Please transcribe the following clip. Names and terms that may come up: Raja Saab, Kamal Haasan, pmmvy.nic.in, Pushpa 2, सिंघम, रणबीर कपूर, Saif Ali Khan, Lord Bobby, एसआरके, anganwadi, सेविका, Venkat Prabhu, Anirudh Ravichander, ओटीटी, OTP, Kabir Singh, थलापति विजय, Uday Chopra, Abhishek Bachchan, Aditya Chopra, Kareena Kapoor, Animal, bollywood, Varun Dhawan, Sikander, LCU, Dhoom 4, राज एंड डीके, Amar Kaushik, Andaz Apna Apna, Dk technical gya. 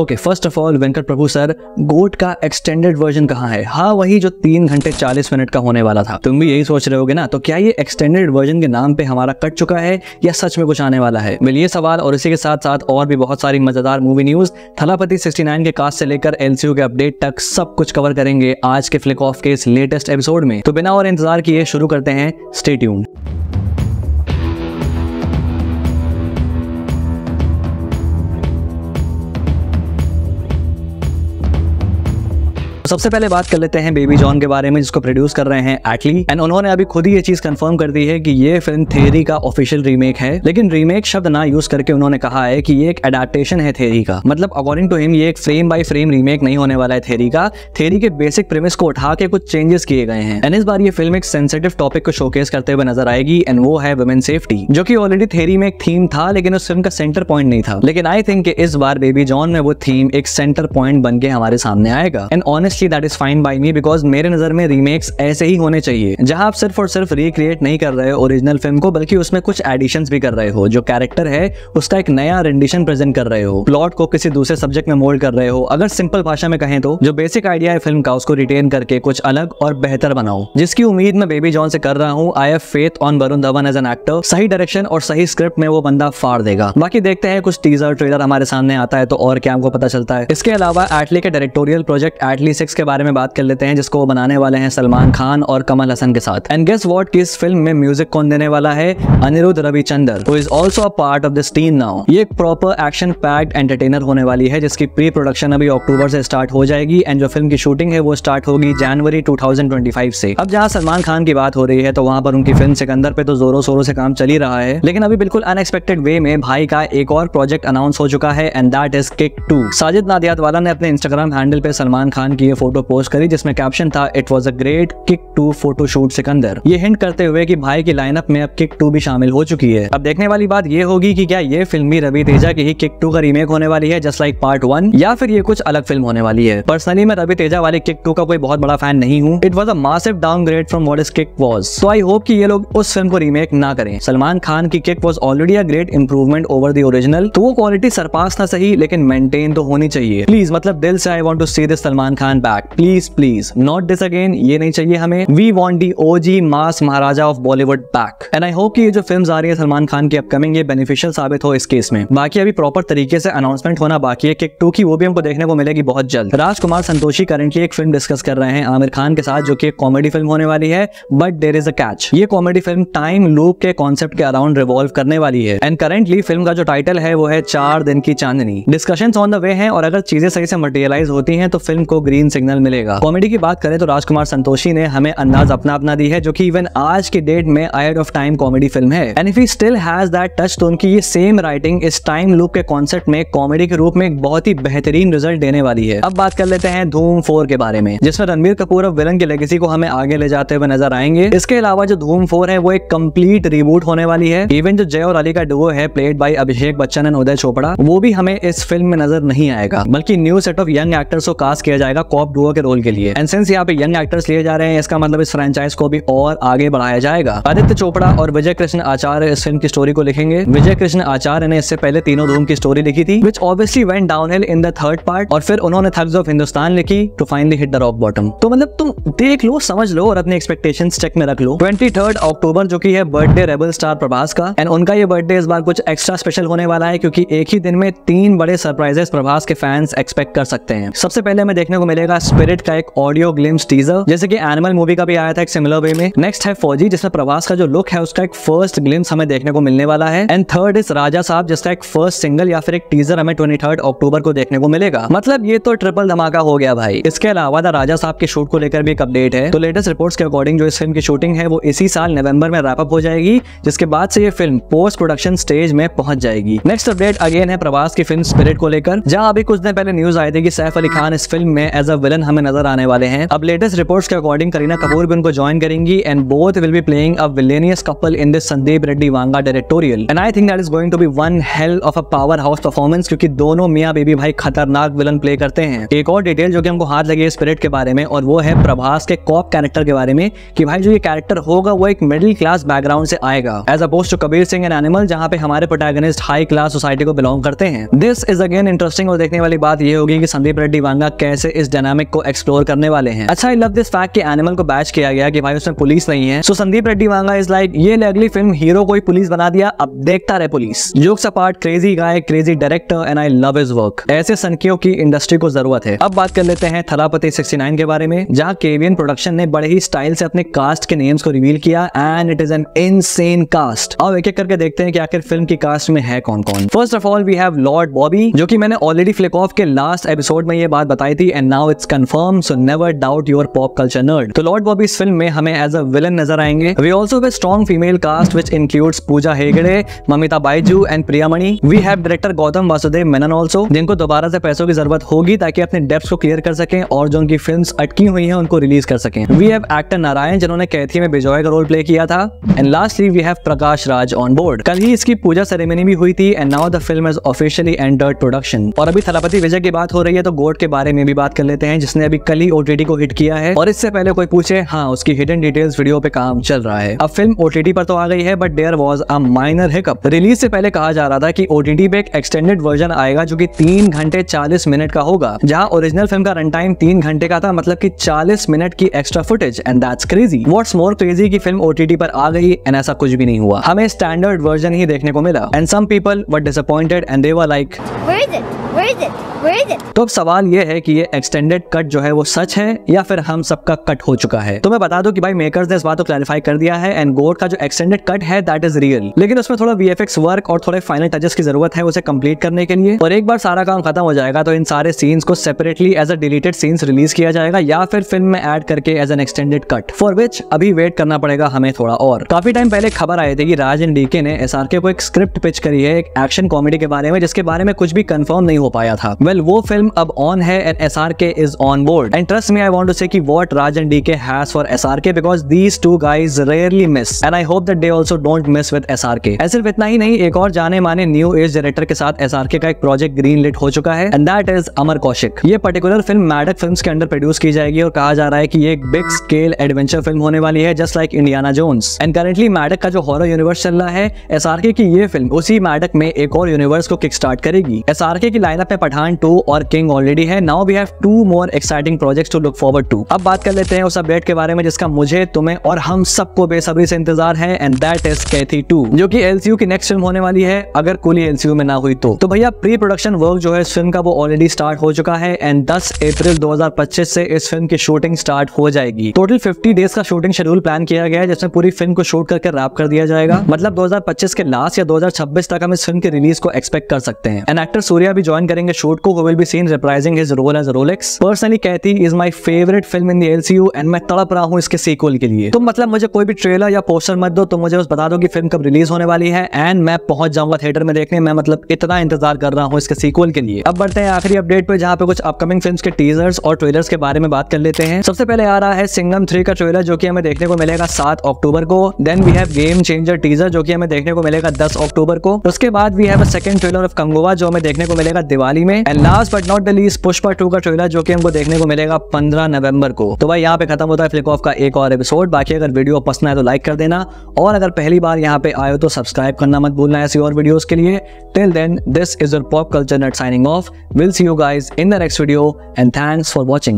Okay, first of all Venkat Prabhu sir, गोट का extended version कहाँ है? हाँ, वही जो 3 घंटे 40 मिनट का होने वाला था। तुम भी यही सोच रहे होगे ना, तो क्या ये एक्सटेंडेड वर्जन के नाम पे हमारा कट चुका है या सच में कुछ आने वाला है? मेरे ये सवाल और इसी के साथ साथ और भी बहुत सारी मजेदार मूवी न्यूज, थलापति 69 के कास्ट से लेकर एलसीयू के अपडेट तक सब कुछ कवर करेंगे आज के फ्लिक ऑफ के इस लेटेस्ट एपिसोड में। तो बिना और इंतजार किए शुरू करते हैं, स्टे ट्यून्ड। सबसे पहले बात कर लेते हैं बेबी जॉन के बारे में, जिसको प्रोड्यूस कर रहे हैं एटली, एंड उन्होंने अभी खुद ही ये चीज कंफर्म कर दी है कि ये फिल्म थेरी का ऑफिशियल रीमेक है। लेकिन रीमेक शब्द ना यूज करके उन्होंने कहा है कि ये एक एडाप्टेशन है थेरी का। मतलब अकॉर्डिंग टू हिम ये एक फ्रेम बाय फ्रेम रीमेक नहीं होने वाला है थेरी का। थेरी के बेसिक प्रेमिस को उठा के कुछ चेंजेस किए गए हैं, एंड इस बार ये फिल्म एक सेंसिटिव टॉपिक को शोकेस करते हुए नजर आएगी, एंड वो है वुमेन सेफ्टी, जो की ऑलरेडी थेरी में एक थीम था लेकिन उस फिल्म का सेंटर पॉइंट नहीं था। लेकिन आई थिंक इस बार बेबी जॉन में वो थीम एक सेंटर पॉइंट बन के हमारे सामने आएगा, and honest That is fine by me, because मेरे नजर में रीमेक्स ऐसे ही होने चाहिए जहां आप सिर्फ और सिर्फ रिक्रिएट नहीं कर रहे हो ओरिजिनल फिल्म को, बल्कि उसमें कुछ एडिशंस भी कर रहे हो। जो कैरेक्टर है उसका एक नया रेंडिशन प्रेजेंट कर रहे हो, प्लॉट को किसी दूसरे सब्जेक्ट में मोल्ड कर रहे हो। अगर सिंपल भाषा में कहें तो जो बेसिक आइडिया है फिल्म का उसको रिटेन करके कुछ अलग और बेहतर बनाओ, जिसकी उम्मीद मैं बेबी जॉन से कर रहा हूँ। I have faith on Varun Dhawan as an actor. सही डायरेक्शन और सही स्क्रिप्ट में वो बंदा फाड़ देगा। बाकी देखते हैं कुछ टीजर ट्रेलर हमारे सामने आता है तो और क्या हमको पता चलता है। इसके अलावा एटली के डायरेक्टोरियल प्रोजेक्ट एटली के बारे में बात कर लेते हैं, जिसको वो बनाने वाले हैं सलमान खान और कमल हसन के साथ। एंड गेस व्हाट, कि इस फिल्म में म्यूजिक कौन देने वाला है? Anirudh Ravichander, who is also a part of this team now. ये एक प्रॉपर एक्शन पैक्ड एंटरटेनर होने वाली है, जिसकी प्री प्रोडक्शन अभी अक्टूबर से स्टार्ट हो जाएगी, एंड जो फिल्म की शूटिंग है वो स्टार्ट होगी जनवरी 2025 से। अब जहाँ सलमान खान की बात हो रही है तो वहाँ पर उनकी फिल्म सिकंदर पे तो जोरों शोरों से काम चल ही रहा है, लेकिन अभी बिल्कुल अनएक्सपेक्टेड वे में भाई का एक और प्रोजेक्ट अनाउंस हो चुका है, and that is kick 2। Sajid Nadiadwala ने अपने इंस्टाग्राम हैंडल पे सलमान खान की फोटो पोस्ट करी, जिसमें कैप्शन था it was a great kick 2 photo shoot Sikandar. ये हिंट करते हुए कि भाई की लाइनअप में अब किक 2 भी शामिल हो चुकी है। अब देखने वाली बात ये होगी कि क्या ये फिल्म भी रवि तेजा की ही किक 2 का रीमेक होने वाली है, जस्ट लाइक पार्ट 1, या फिर ये कुछ अलग फिल्म होने वाली है। पर्सनली मैं रवि तेजा वाले किक 2 का कोई बहुत बड़ा फैन नहीं हूँ। It was a massive downgrade from what is kick was, so I hope कि ये लोग उस फिल्म को रीमेक ना करें। सलमान खान की kick was already a great improvement over the original, तो वो क्वालिटी सरपास ना सही लेकिन मेंटेन तो होनी चाहिए प्लीज। मतलब दिल से I want to see this Salman Khan back, please please, not this again. ये नहीं चाहिए हमें। We want the OG mass Maharaja of Bollywood back, and I hope कि ये जो फिल्म्स आ रही है सलमान खान की अपकमिंग, ये बेनिफिशियल साबित हो इस केस में। बाकी अभी प्रॉपर तरीके से अनाउंसमेंट होना बाकी है किक 2 की, वो भी हमको देखने को मिलेगी बहुत जल्द। राजकुमार संतोषी करंटली एक फिल्म डिस्कस कर रहे हैं आमिर खान के साथ, जो कि एक कॉमेडी फिल्म होने वाली है, but there is a catch. ये कॉमेडी फिल्म टाइम लूप के कॉन्सेप्ट के अराउंड रिवॉल्व करने वाली है, एंड करंटली फिल्म का जो टाइटल है वो है चार दिन की चांदनी। डिस्कशंस ऑन द वे है, और अगर चीजें सही से मटेरियलाइज होती हैं तो फिल्म को ग्रीन सिग्नल मिलेगा। कॉमेडी की बात करें तो राजकुमार संतोषी ने हमें अंदाज अपना अपना दी है, जो कि इवन आज के डेट में ahead of time comedy film है, and if he still has that touch, तो उनकी ये सेम राइटिंग इस टाइम लूप के कॉन्सेप्ट में कॉमेडी के रूप में एक बहुत ही बेहतरीन रिजल्ट देने वाली है। अब बात कर लेते हैं धूम 4 के बारे में, जिसमें रणबीर कपूर और विलन की लेगेसी को हमें आगे ले जाते हुए नजर आएंगे। इसके अलावा जो धूम 4 है वो एक कम्प्लीट रिबूट होने वाली है। इवन जो जय और अली का डुओ है played by Abhishek Bachchan and Uday Chopra, वो भी हमें इस फिल्म में नजर नहीं आएगा, बल्कि new set of young actors को कास्ट किया जाएगा कॉप डुओ के रोल के लिए। एंड सिंस यहाँ पे यंग एक्टर्स लिए जा रहे हैं, इसका मतलब इस फ्रेंचाइज को भी और आगे बढ़ाया जाएगा। आदित्य चोपड़ा और विजय कृष्ण आचार्य इस फिल्म की स्टोरी को लिखेंगे। विजय कृष्ण आचार्य ने इससे पहले तीनों धूम की स्टोरी लिखी थी, which obviously went downhill in the third part, और फिर उन्होंने थग्स ऑफ हिंदुस्तान लिखी to finally hit the rock bottom. तो मतलब तुम देख लो, समझ लो और अपने एक्सपेक्टेशंस चेक में रख लो। 23 अक्टूबर जो की है बर्थडे रेबल स्टार प्रभास का, एंड उनका ये बर्थडे इस बार कुछ एक्स्ट्रा स्पेशल होने वाला है, क्योंकि एक ही दिन में 3 बड़े सरप्राइजेस प्रभास के फैंस एक्सपेक्ट कर सकते हैं। सबसे पहले हमें देखने को मिलेगा स्पिरिट का एक ऑडियो ग्लिम्स टीजर, जैसे कि एनिमल मूवी का भी आया था एक सिमिलर वे में। नेक्स्ट है फौजी, जिसमें प्रभास का जो लुक है उसका एक फर्स्ट ग्लिम्स हमें देखने को मिलने वाला है। एंड थर्ड इज राजा साहब, जिसका एक फर्स्ट सिंगल या फिर एक टीजर हमें 23 अक्टूबर को देखने को मिलेगा। मतलब ये तो ट्रिपल धमाका हो गया भाई। इसके अलावा द राजा साहब के शूट को लेकर भी एक अपडेट है, तो लेटेस्ट रिपोर्ट्स के अकॉर्डिंग जो इस फिल्म की शूटिंग है वो इसी साल नवंबर में रैप अप हो जाएगी, जिसके बाद से ये फिल्म पोस्ट प्रोडक्शन स्टेज में पहुंच जाएगी। नेक्स्ट अपडेट अगेन है प्रभास की फिल्म स्पिरिट को लेकर, जहाँ अभी कुछ दिन पहले न्यूज आई थी कि सैफ अली खान इस फिल्म में एज अ विलन हमें नजर आने वाले हैं। अब लेटेस्ट रिपोर्ट्स के अकॉर्डिंग करीना कपूर भी उनको ज्वाइन करेंगी and both will be playing a villainous couple in this Sandeep Reddy Vanga directorial and I think that is going to be one hell of a power house performance, क्योंकि दोनों मियां बेबी भाई खतरनाक villain play करते हैं। एक और डिटेल जो कि हमको हाथ लगी है स्पिरिट के बारे में, और वो है प्रभास के कॉप कैरेक्टर के बारे में कि भाई जो ये कैरेक्टर होगा वो एक मिडिल क्लास बैकग्राउंड से आएगा as opposed to Kabir Singh and Animal जहां पे हमारे प्रोटैगनिस्ट हाई क्लास सोसाइटी को बिलोंग करते हैं। दिस इज अगेन इंटरेस्टिंग और देखने वाली बात ये होगी कि संदीप रेड्डी वांगा कैसे इस डायनामिक को एक्सप्लोर करने वाले हैं। अच्छा, आई लव दिस फैक्ट कि एनिमल को बैच किया गया कि भाई उसमें पुलिस नहीं है, so Sandeep Reddy Vanga is like ये अगली फिल्म हीरो को ही पुलिस बना दिया, अब देखता रहे police. Jokes apart, crazy guy, crazy director and I love his work. ऐसे सनकियों की इंडस्ट्री को जरूरत है। अब बात कर लेते हैं थलापति 69 के बारे में, जहां केवीएन प्रोडक्शन ने बड़े ही स्टाइल से अपने कास्ट के नेम्स को रिवील किया and it is an insane cast. अब एक एक करके देखते हैं कि आखिर फिल्म की कास्ट में है कौन कौन। First of all we have Lord Bobby, जो कि मैंने ऑलरेडी फ्लिक ऑफ के लास्ट एपिसोड में ये बात बताई थी and now it's confirm, so never doubt your pop culture nerd. तो लॉर्ड बॉबी इस फिल्म में हमें एज अ विलन नजर आएंगे। We also have a strong female cast which includes Pooja Hegde, Mamitha Baiju and Priyamani. We have director Gautham Vasudev Menon also, जिनको दोबारा से पैसों की जरूरत होगी ताकि अपने डेब्ट्स को क्लियर कर सकें और जो उनकी फिल्म्स अटकी हुई हैं उनको रिलीज कर सकें। वी हैव एक्टर नारायण, जिन्होंने कैथी में बिजॉय का रोल प्ले किया था and lastly we have Prakash Raj on board. कल ही इसकी पूजा सेरेमनी भी हुई थी and now the film is officially entered production. और अभी थलापति विजय की बात हो रही है तो गोट के बारे में भी बात कर लेते हैं, जिसने अभी कल ही ओटीटी को हिट किया है और इससे पहले कोई पूछे, हाँ उसकी हिडन डिटेल्स वीडियो पे काम चल रहा है। अब फिल्म ओटीटी पर तो आ गई है but there was a minor hiccup. Release से पहले कहा जा रहा था कि ओटीटी पे एक एक्सटेंडेड वर्जन आएगा जो कि 3 घंटे 40 मिनट का होगा, जहां ओरिजिनल फिल्म का रन टाइम 3 घंटे का था, मतलब कि 40 मिनट की extra footage and that's crazy. What's more crazy कि फिल्म ओटीटी पर आ गई एंड ऐसा कुछ भी नहीं हुआ, हमें स्टैंडर्ड वर्जन ही देखने को मिला and some people were disappointed and they were like where is it, where is it. तो अब सवाल ये है कि ये एक्सटेंडेड कट जो है वो सच है या फिर हम सबका कट हो चुका है। तो मैं बता दूं कि भाई मेकर्स ने इस बात को क्लैरिफाई कर दिया है एंड गोट का जो एक्सटेंडेड कट है दैट इज रियल, लेकिन उसमें थोड़ा वीएफएक्स वर्क और थोड़े फाइनल टचेस की जरूरत है उसे कंप्लीट करने के लिए। और एक बार सारा काम खत्म हो जाएगा तो इन सारे सीन्स को separately as a deleted scenes release किया जाएगा या फिर फिल्म में एड करके as an extended cut, for which अभी वेट करना पड़ेगा हमें थोड़ा। और काफी टाइम पहले खबर आई थी कि राज एंड डीके ने एसआरके को एक स्क्रिप्ट पिच करी है एक एक्शन कॉमेडी के बारे में, जिसके बारे में कुछ भी कंफर्म नहीं हो पाया था। वो फिल्म अब ऑन है and एसआरके is on board and trust me I want to say कि what राज एंड डीके has for एसआरके because these two guys rarely miss and I hope that they also don't miss with एसआरके। सिर्फ इतना ही नहीं, एक और जाने माने new age director के साथ एसआरके का एक प्रोजेक्ट ग्रीन लिट हो चुका है and that is Amar Kaushik. ये पर्टिकुलर फिल्म मैडक फिल्म्स के अंडर प्रोड्यूस की जाएगी और कहा जा रहा है कि ये एक बिग स्केल एडवेंचर फिल्म होने वाली है just like Indiana Jones and currently Maddock का जो हॉरर यूनिवर्स चल रहा है, एसआरके की ये फिल्म उसी मैडक में एक और यूनिवर्स को किक स्टार्ट करेगी। एसआरके की लाइनअप में पठान और किंग ऑलरेडी है, now we have 2 more exciting projects to look forward to. अब बात कर लेते हैं उस अपडेट के बारे में जिसका मुझे, तुम्हें और हम सबको बेसब्री से इंतजार है एंड दैट इज कैथी 2, जो कि एलसीयू की नेक्स्ट फिल्म होने वाली है अगर कुली एलसीयू में ना हुई तो भैया प्री प्रोडक्शन वर्क जो है इस फिल्म का वो ऑलरेडी स्टार्ट हो चुका है एंड 10 अप्रैल 2025 से इस फिल्म की शूटिंग स्टार्ट हो जाएगी। टोटल 50 डेज का शूटिंग शेड्यूल प्लान किया गया है जिसमें पूरी फिल्म को शूट करके रैप कर दिया जाएगा, मतलब 2025 के लास्ट या 2026 तक हम इस फिल्म की रिलीज को एक्सपेक्ट कर सकते हैं एंड एक्टर सूर्या भी ज्वाइन करेंगे शूट को, will be seen reprising his role as Rolex. Personally, Kathy is my favorite film in the LCU and मैं तड़प रहा हूँ इसके sequel के लिए। तो मतलब मुझे कोई भी ट्रेलर या पोस्टर मत दो, तो मुझे बस बता दो कि फिल्म कब रिलीज होने वाली है एंड मैं पहुंच जाऊंगा थिएटर में देखने। मैं मतलब इतना इंतजार कर रहा हूँ इसके sequel के लिए। अब बढ़ते हैं आखिरी अपडेट पे जहाँ पे कुछ अपकमिंग फिल्म्स के टीजर्स और ट्रेलर्स के बारे में बात कर लेते हैं। सबसे पहले आ रहा है सिंघम 3 का ट्रेलर जो कि हमें देखने को मिलेगा 7 अक्टूबर को। Then we have game changer teaser जो कि हमें देखने को मिलेगा 10 अक्टूबर को। उसके बाद we have a second trailer of Kanguva जो हमें देखने को मिलेगा दिवाली में and last but not the least Pushpa 2 का ट्रेलर जो कि हमको देखने को मिलेगा 15 नवंबर को। तो भाई यहाँ पे खत्म होता है फ्लिक ऑफ का एक और एपिसोड। बाकी अगर वीडियो पसंद आए तो लाइक कर देना और अगर पहली बार यहाँ पे आए हो तो सब्सक्राइब करना मत भूलना ऐसी और वीडियोस के लिए। Till then this is your pop culture nut signing off, will see you guys in the next video and thanks for watching.